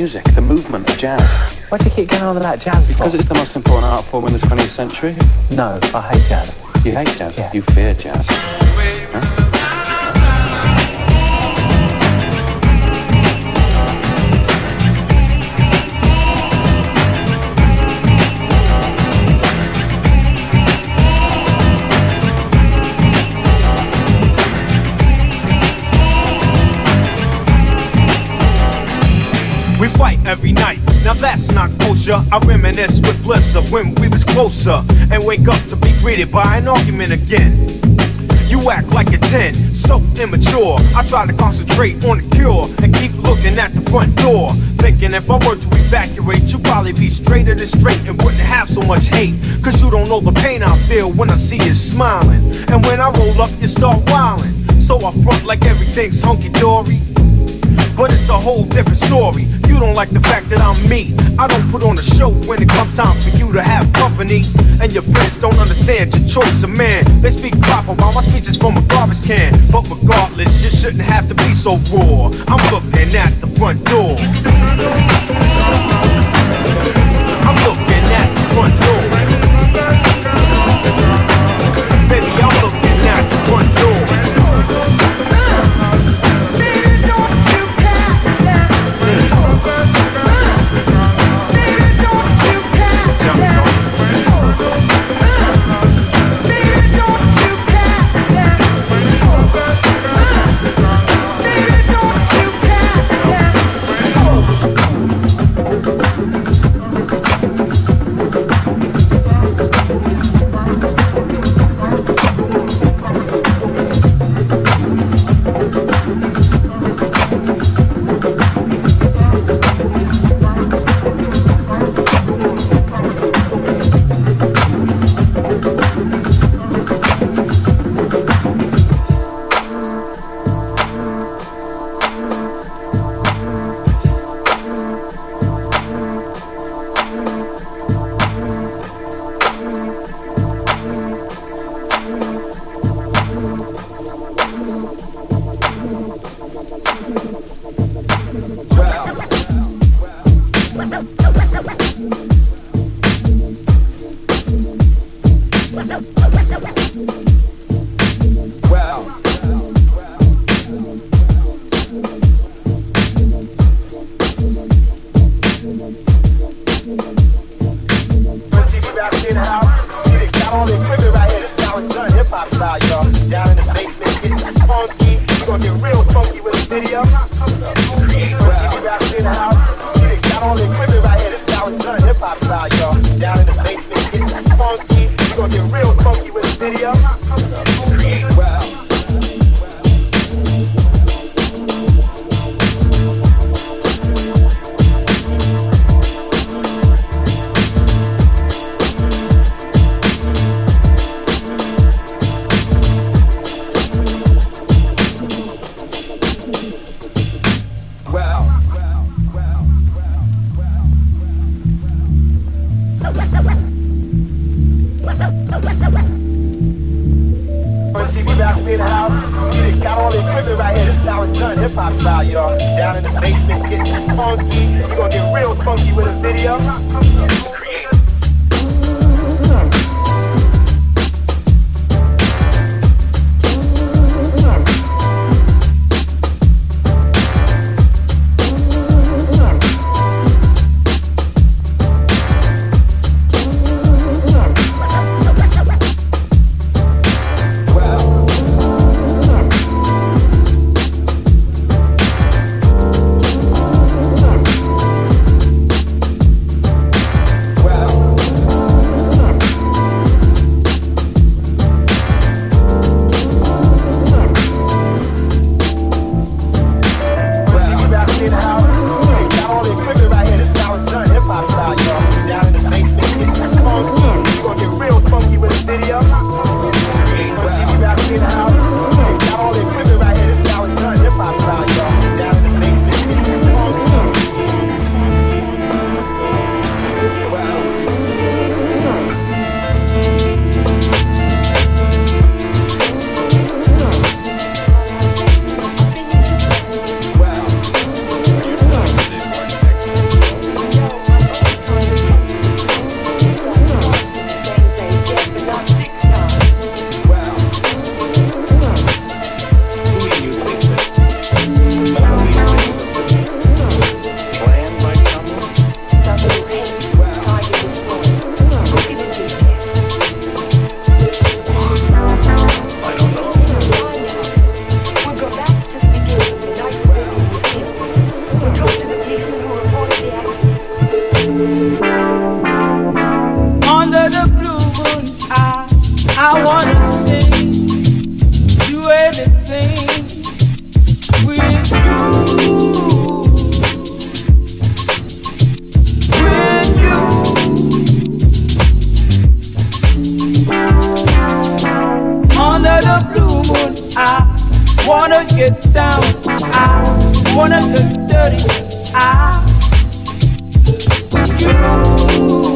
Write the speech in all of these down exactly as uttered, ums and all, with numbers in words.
music, the movement of jazz. Why do you keep going on about jazz before? Because it's the most important art form in the twentieth century. No, I hate jazz. You hate jazz? Yeah. You fear jazz. Huh? We fight every night, now that's not kosher. I reminisce with bliss of when we was closer, and wake up to be greeted by an argument again. You act like a ten, so immature. I try to concentrate on the cure and keep looking at the front door, thinking if I were to evacuate, you'd probably be straighter than straight and wouldn't have so much hate. Cause you don't know the pain I feel when I see you smiling, and when I roll up, you start wildin'. So I front like everything's hunky-dory, but it's a whole different story. You don't like the fact that I'm me. I don't put on a show when it comes time for you to have company, and your friends don't understand your choice of man. They speak proper while my speech is from a garbage can. But regardless, you shouldn't have to be so raw. I'm looking at the front door. I'm looking at the front door. Baby, I'm looking at the front door. get down. I wanna look dirty. I, you.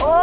Oh!